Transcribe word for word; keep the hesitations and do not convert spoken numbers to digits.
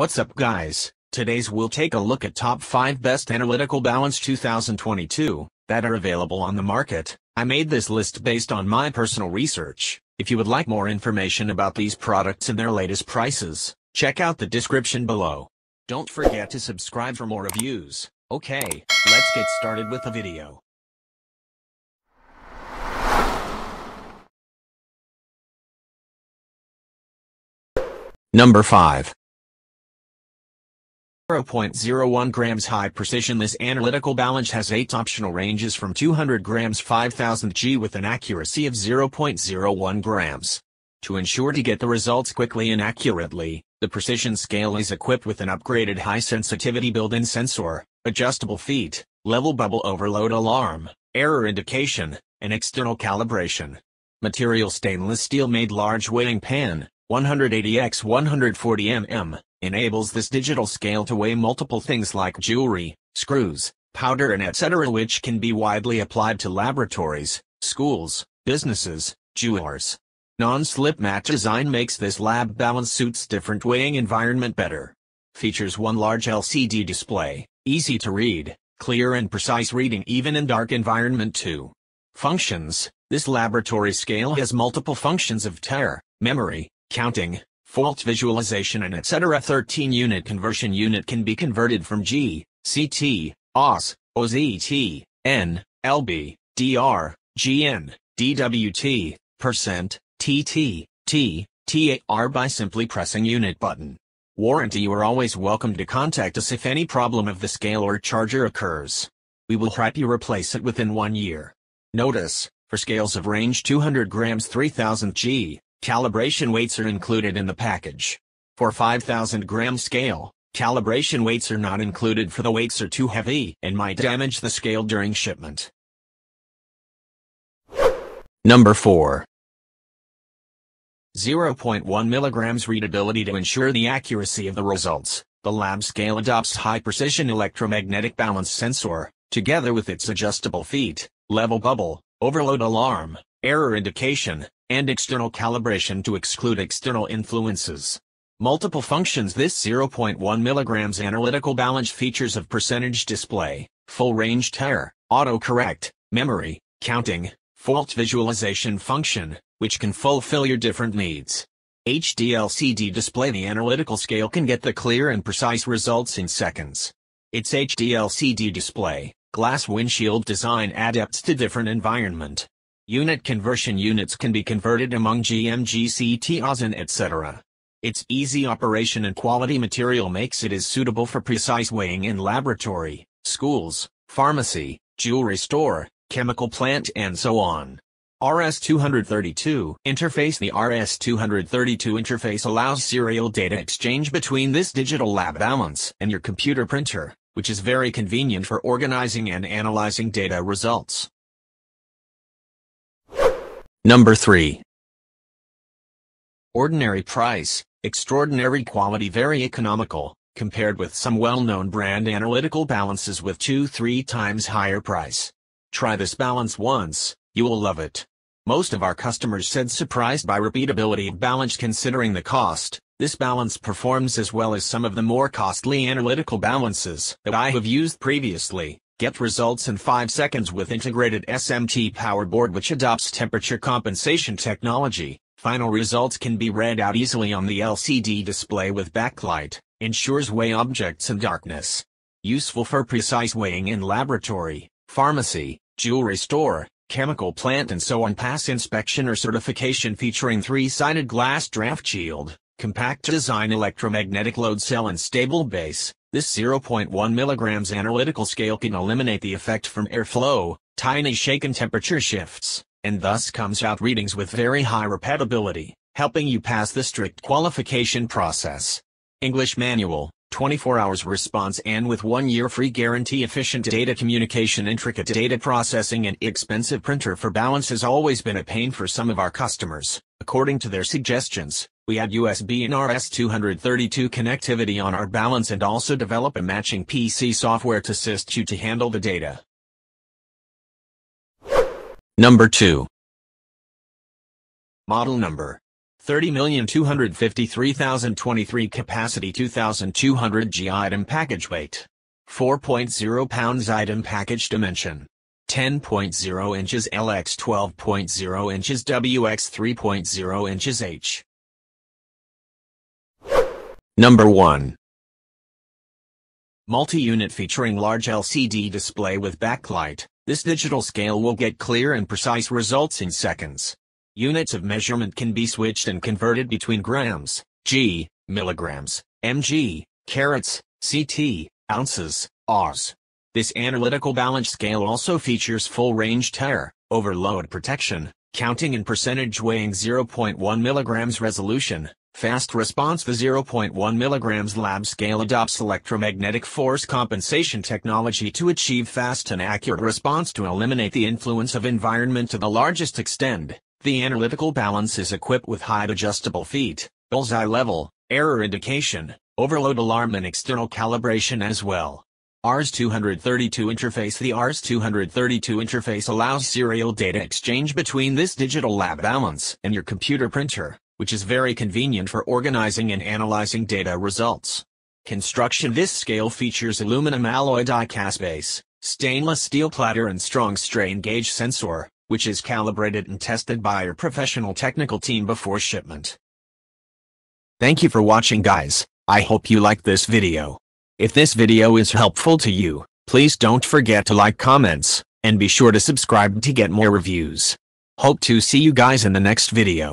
What's up guys, today's we'll take a look at top five best analytical balance two thousand twenty-two, that are available on the market. I made this list based on my personal research. If you would like more information about these products and their latest prices, check out the description below. Don't forget to subscribe for more reviews. Okay, let's get started with the video. Number five. zero point zero one grams high precision. This analytical balance has eight optional ranges from two hundred grams five thousand G with an accuracy of zero point zero one grams. To ensure to get the results quickly and accurately, the precision scale is equipped with an upgraded high sensitivity built-in sensor, adjustable feet, level bubble overload alarm, error indication, and external calibration. Material stainless steel made. Large weighing pan, one hundred eighty by one hundred forty millimeters. Enables this digital scale to weigh multiple things like jewelry, screws, powder and et cetera, which can be widely applied to laboratories, schools, businesses, jewelers. Non-slip mat design makes this lab balance suits different weighing environment better. Features one large L C D display, easy to read, clear and precise reading even in dark environment. Two. Functions. This laboratory scale has multiple functions of tear, memory, counting, fault visualization and et cetera. thirteen unit conversion unit can be converted from G, C T, O S, O Z T, N, L B, D R, G N, D W T, percent, T T, T, T A R by simply pressing unit button. Warranty. You are always welcome to contact us if any problem of the scale or charger occurs. We will help you replace it within one year. Notice, for scales of range two hundred grams three thousand G, calibration weights are included in the package. For five thousand gram scale, calibration weights are not included, for the weights are too heavy and might damage the scale during shipment. Number four. zero point one milligrams readability. To ensure the accuracy of the results, the lab scale adopts high precision electromagnetic balance sensor, together with its adjustable feet, level bubble, overload alarm, error indication, and external calibration to exclude external influences. Multiple functions. This zero point one milligrams analytical balance features of percentage display, full range tear, autocorrect, memory, counting, fault visualization function, which can fulfill your different needs. H D L C D display. The analytical scale can get the clear and precise results in seconds. Its H D L C D display, glass windshield design adapts to different environment. Unit conversion units can be converted among G M G C T O S and et cetera. Its easy operation and quality material makes it is suitable for precise weighing in laboratory, schools, pharmacy, jewelry store, chemical plant and so on. R S two thirty-two interface. The R S two thirty-two interface allows serial data exchange between this digital lab balance and your computer printer, which is very convenient for organizing and analyzing data results. Number three. Ordinary price, extraordinary quality. Very economical, compared with some well-known brand analytical balances with two to three times higher price. Try this balance once, you will love it. Most of our customers said surprised by repeatability of balance considering the cost. This balance performs as well as some of the more costly analytical balances that I have used previously. Get results in five seconds with integrated S M T power board, which adopts temperature compensation technology. Final results can be read out easily on the L C D display with backlight, ensures weigh objects in darkness. Useful for precise weighing in laboratory, pharmacy, jewelry store, chemical plant and so on. Pass inspection or certification featuring three-sided glass draft shield, compact design, electromagnetic load cell and stable base. This zero point one milligrams analytical scale can eliminate the effect from airflow, tiny shake and temperature shifts, and thus comes out readings with very high repeatability, helping you pass the strict qualification process. English manual, twenty-four hours response and with one year free guarantee. Efficient data communication. Intricate data processing and expensive printer for balance has always been a pain for some of our customers. According to their suggestions, we add U S B and R S two thirty-two connectivity on our balance and also develop a matching P C software to assist you to handle the data. Number two. Model number thirty million two hundred fifty-three thousand twenty-three capacity two thousand two hundred grams item package weight. four point zero pounds item package dimension. ten point zero inches L X, twelve point zero inches W X, three point zero inches H. Number one. Multi-unit featuring large L C D display with backlight, this digital scale will get clear and precise results in seconds. Units of measurement can be switched and converted between grams, g, milligrams, mg, carats, ct, ounces, Rs. This analytical balance scale also features full-range tear, overload protection, counting in percentage weighing zero point one milligrams resolution. Fast response. The zero point one milligrams lab scale adopts electromagnetic force compensation technology to achieve fast and accurate response to eliminate the influence of environment to the largest extent. The analytical balance is equipped with height adjustable feet, bullseye level, error indication, overload alarm and external calibration as well. R S two thirty-two interface. The R S two thirty-two interface allows serial data exchange between this digital lab balance and your computer printer, which is very convenient for organizing and analyzing data results. Construction. This scale features aluminum alloy die-cast base, stainless steel platter and strong strain gauge sensor, which is calibrated and tested by your professional technical team before shipment. Thank you for watching, guys. I hope you liked this video. If this video is helpful to you, please don't forget to like, comments, and be sure to subscribe to get more reviews. Hope to see you guys in the next video.